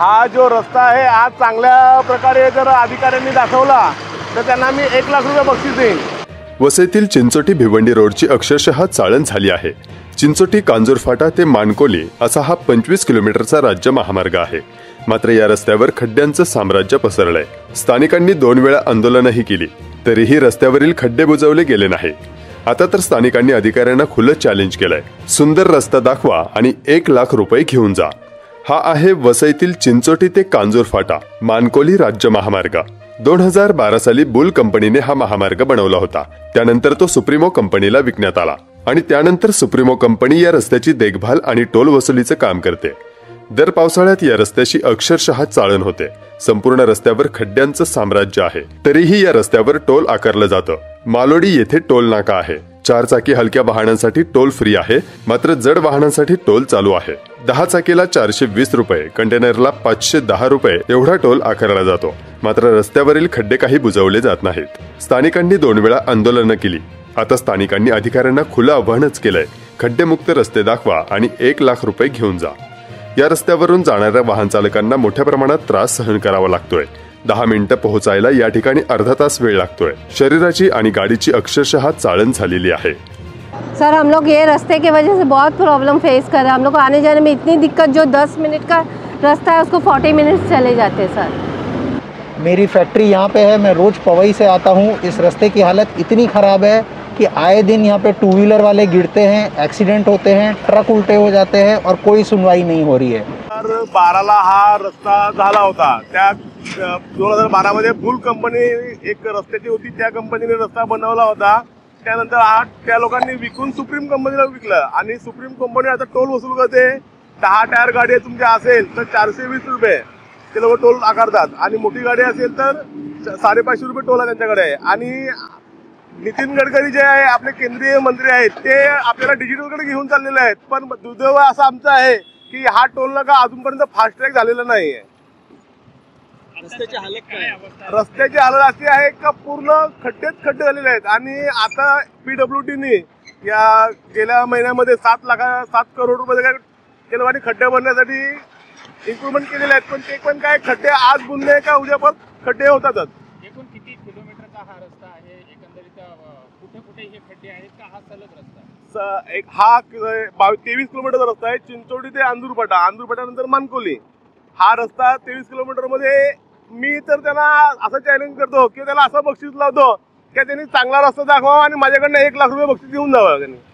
हा जो रस्ता आहे आज चांगल्या प्रकारे जर अधिकाऱ्यांनी दाखवला तर त्यांना मी 1 लाख रुपये बक्षीस देईन। वसईतील चिंचोटी भिवंडी रोडची अक्षरशः चाळण झाली आहे। चिंचोटी कांजूर फाटा ते मानकोली असा हा 25 किलोमीटरचा राज्य महामार्ग आहे। मात्र या रस्त्यावर खड्ड्यांचं साम्राज्य पसरलंय। स्थानिकांनी 2 वेळा आंदोलनही केली तरीही रस्त्यावरील खड्डे बुजवले गेले नाही। आता तर स्थानिकांनी अधिकाऱ्यांना खुलं चॅलेंज केलंय, सुंदर रस्ता दाखवा आणि 1 लाख रुपये घेऊन जा। हा आहे वसईतील चिंचोटी ते कांजूर फाटा मानकोली राज्य महामार्ग। 2012 साली बुल कंपनीने हा महामार्ग बनवला होता। त्यानंतर तो सुप्रीमो कंपनीला विकण्यात आला आणि त्यानंतर सुप्रीमो कंपनी या रस्त्याची देखभाल आणि टोल वसुलीचं काम करते। दर पावसाळ्यात या रस्त्याशी अक्षरशः चाळण होते। संपूर्ण रस्त्यावर खड्ड्यांचं साम्राज्य आहे तरीही या रस्त्यावर टोल आकारलं जातं। मालोडी येथे टोल नाका आहे। 4 चाकी हलक्या वाहनांसाठी टोल फ्री आहे, मात्र जड वाहनांसाठी टोल चालू आहे। 10 चाकीला 420 रुपये, कंटेनरला 510 रुपये एवढा टोल आकारला जातो। मात्र रस्त्यावरील खड्डे काही बुजवले जात नाहीत। स्थानिकांनी 2 वेळा आंदोलनं केली। आता स्थानिकांनी अधिकाऱ्यांना खुलं आव्हानच केलंय, खड्डेमुक्त रस्ते दाखवा आणि 1 लाख रुपये घेऊन जा। या रस्त्यावरून जाणाऱ्या वाहन चालकांना मोठ्या प्रमाणात त्रास सहन करावा लागतोय। 10 मिनिटं पोहोचायला या ठिकाणी अर्धा तास वेळ लागतोय। शरीराची आणि गाडीची अक्षरशः चाळण झालेली आहे। सर, हम लोग ये रस्ते की वजह से बहुत प्रॉब्लम फेस कर रहे हैं। हम लोग को आने जाने में इतनी दिक्कत, जो 10 मिनट का रास्ता है उसको 40 मिनट चले जाते हैं। सर, मेरी फैक्ट्री यहाँ पे है, मैं रोज पवई से आता हूँ। इस रास्ते की हालत इतनी खराब है कि आए दिन यहाँ पे 2 व्हीलर वाले गिरते हैं, एक्सीडेंट होते हैं, ट्रक उल्टे हो जाते हैं और कोई सुनवाई नहीं हो रही है। 2012 हा रस्ता झाला होता। त्या 2012 मध्ये बुल कंपनी एक रस्त्याची होती, त्या कंपनीने रस्ता बनवला होता। त्यानंतर हा त्या लोकांनी विकून सुप्रीम कंपनीला विकलं आणि सुप्रीम कंपनी आता टोल वसूल करते। 10 टायर गाडी तुमच्या असेल तर 420 रुपये ते लोक टोल आकारतात आणि मोठी गाडी असेल तर 550 रुपये टोल त्यांच्याकडे आहे। आणि नितीन गडकरी जे आहे आपले केंद्रीय मंत्री आहेत ते आपल्याला डिजिटलकडे घेऊन चाललेले आहेत, पण दुर्दैव असं आमचं आहे की हा टोल नाका अजूनपर्यंत फास्ट्रॅक झालेला नाही आहे। रस्त्याची हालत अशी आहे का पूर्ण खड्डेच खड्डे झालेले आहेत। आणि आता PWDने या गेल्या महिन्यामध्ये 7 करोड रुपये केलवाडी खड्डे भरण्यासाठी इम्प्रुव्हमेंट केलेले आहेत, पण ते पण काय खड्डे आज बुनले का उद्या पण खड्डे होतातच। एकूण किती किलोमीटरचा हा रस्ता आहे? एकंदरीत कुठे कुठे हे खड्डे आहेत का हा सलग रस्ता आहे? एक हा 23 किलोमीटरचा रस्ता आहे चिंचोडी ते आंदूरपाटा, आंदूरपाटानंतर मानकोली। हा रस्ता 23 किलोमीटरमध्ये मी तर त्यांना असं चॅलेंज करतो की त्याला असं बक्षीस लावतो की त्यांनी चांगला रस्ता दाखवा आणि माझ्याकडनं 1 लाख रुपये बक्षीस देऊन जावं त्यांनी।